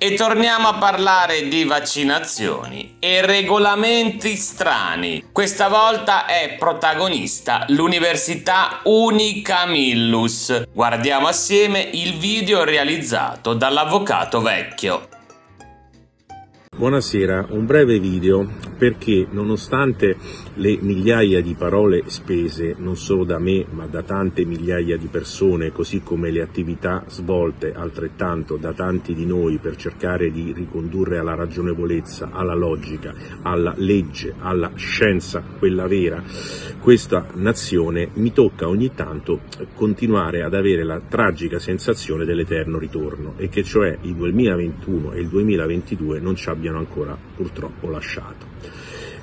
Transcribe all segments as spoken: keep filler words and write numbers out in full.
E torniamo a parlare di vaccinazioni e regolamenti strani. Questa volta è protagonista l'Università Unicamillus. Guardiamo assieme il video realizzato dall'avvocato Vecchio. Buonasera, un breve video perché nonostante le migliaia di parole spese non solo da me ma da tante migliaia di persone, così come le attività svolte altrettanto da tanti di noi per cercare di ricondurre alla ragionevolezza, alla logica, alla legge, alla scienza, quella vera, questa nazione, mi tocca ogni tanto continuare ad avere la tragica sensazione dell'eterno ritorno e che cioè il duemilaventuno e il duemilaventidue non ci abbiamo ancora purtroppo lasciato.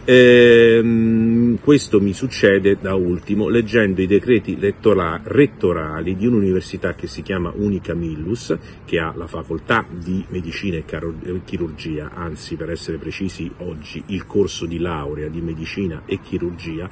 Ehm, questo mi succede da ultimo leggendo i decreti rettorali di un'università che si chiama Unicamillus, che ha la facoltà di medicina e chirurgia, anzi per essere precisi oggi il corso di laurea di medicina e chirurgia,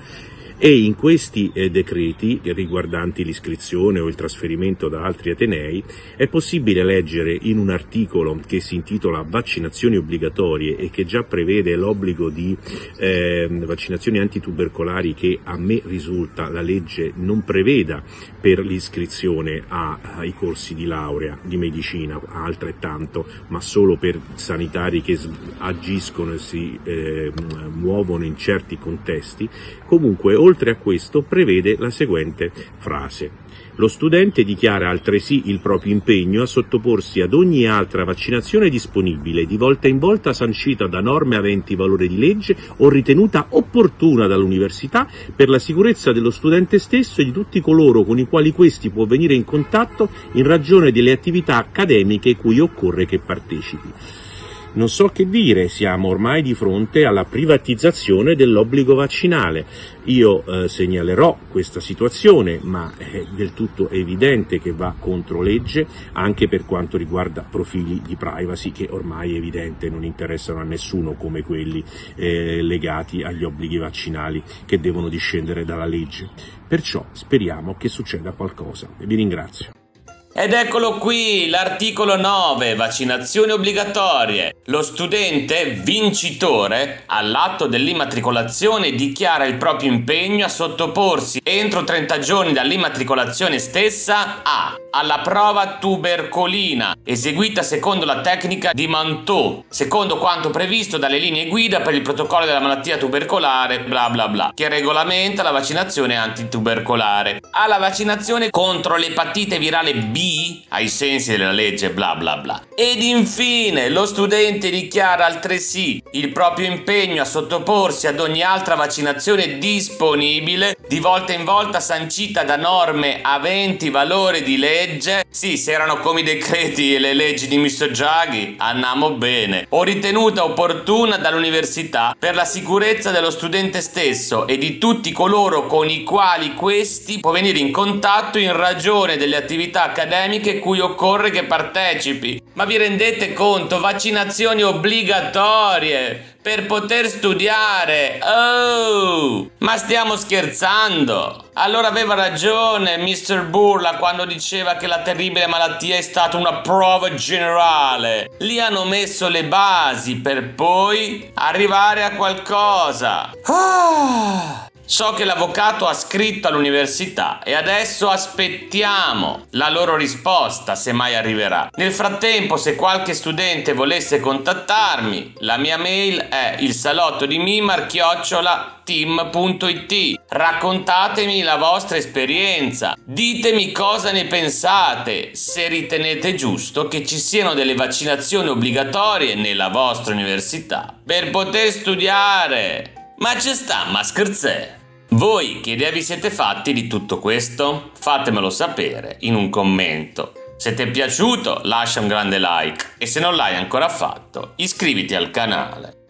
e in questi decreti riguardanti l'iscrizione o il trasferimento da altri atenei è possibile leggere in un articolo che si intitola Vaccinazioni obbligatorie e che già prevede l'obbligo di eh, vaccinazioni antitubercolari, che a me risulta la legge non preveda per l'iscrizione ai corsi di laurea di medicina altrettanto, ma solo per sanitari che agiscono e si eh, muovono in certi contesti. Comunque, oltre a questo, prevede la seguente frase: lo studente dichiara altresì il proprio impegno a sottoporsi ad ogni altra vaccinazione disponibile, di volta in volta sancita da norme aventi valore di legge o ritenuta opportuna dall'università, per la sicurezza dello studente stesso e di tutti coloro con i quali questi può venire in contatto in ragione delle attività accademiche cui occorre che partecipi. Non so che dire, siamo ormai di fronte alla privatizzazione dell'obbligo vaccinale. Io eh, segnalerò questa situazione, ma è del tutto evidente che va contro legge anche per quanto riguarda profili di privacy che ormai è evidente non interessano a nessuno, come quelli eh, legati agli obblighi vaccinali che devono discendere dalla legge. Perciò speriamo che succeda qualcosa. Vi ringrazio. Ed eccolo qui l'articolo nove, vaccinazioni obbligatorie. Lo studente vincitore all'atto dell'immatricolazione dichiara il proprio impegno a sottoporsi entro trenta giorni dall'immatricolazione stessa a alla prova tubercolina eseguita secondo la tecnica di Mantoux, secondo quanto previsto dalle linee guida per il protocollo della malattia tubercolare bla bla bla, che regolamenta la vaccinazione antitubercolare, alla vaccinazione contro l'epatite virale B ai sensi della legge bla bla bla. Ed infine lo studente dichiara altresì il proprio impegno a sottoporsi ad ogni altra vaccinazione disponibile, di volta in volta sancita da norme aventi valore di legge. Sì, se erano come i decreti e le leggi di mister Jaghi, andiamo bene. O ritenuta opportuna dall'università per la sicurezza dello studente stesso e di tutti coloro con i quali questi può venire in contatto in ragione delle attività accademiche cui occorre che partecipi. Ma vi rendete conto? Vaccinazioni obbligatorie per poter studiare. Oh! Ma stiamo scherzando? Allora aveva ragione mister Burla quando diceva che la terribile malattia è stata una prova generale. Lì hanno messo le basi per poi arrivare a qualcosa. Ah! So che l'avvocato ha scritto all'università e adesso aspettiamo la loro risposta, se mai arriverà. Nel frattempo, se qualche studente volesse contattarmi, la mia mail è il salotto di mimarchiocciola-team punto it. Raccontatemi la vostra esperienza, ditemi cosa ne pensate, se ritenete giusto che ci siano delle vaccinazioni obbligatorie nella vostra università per poter studiare. Ma ci sta, ma scherzè? Voi che idea vi siete fatti di tutto questo? Fatemelo sapere in un commento. Se ti è piaciuto lascia un grande like e se non l'hai ancora fatto iscriviti al canale.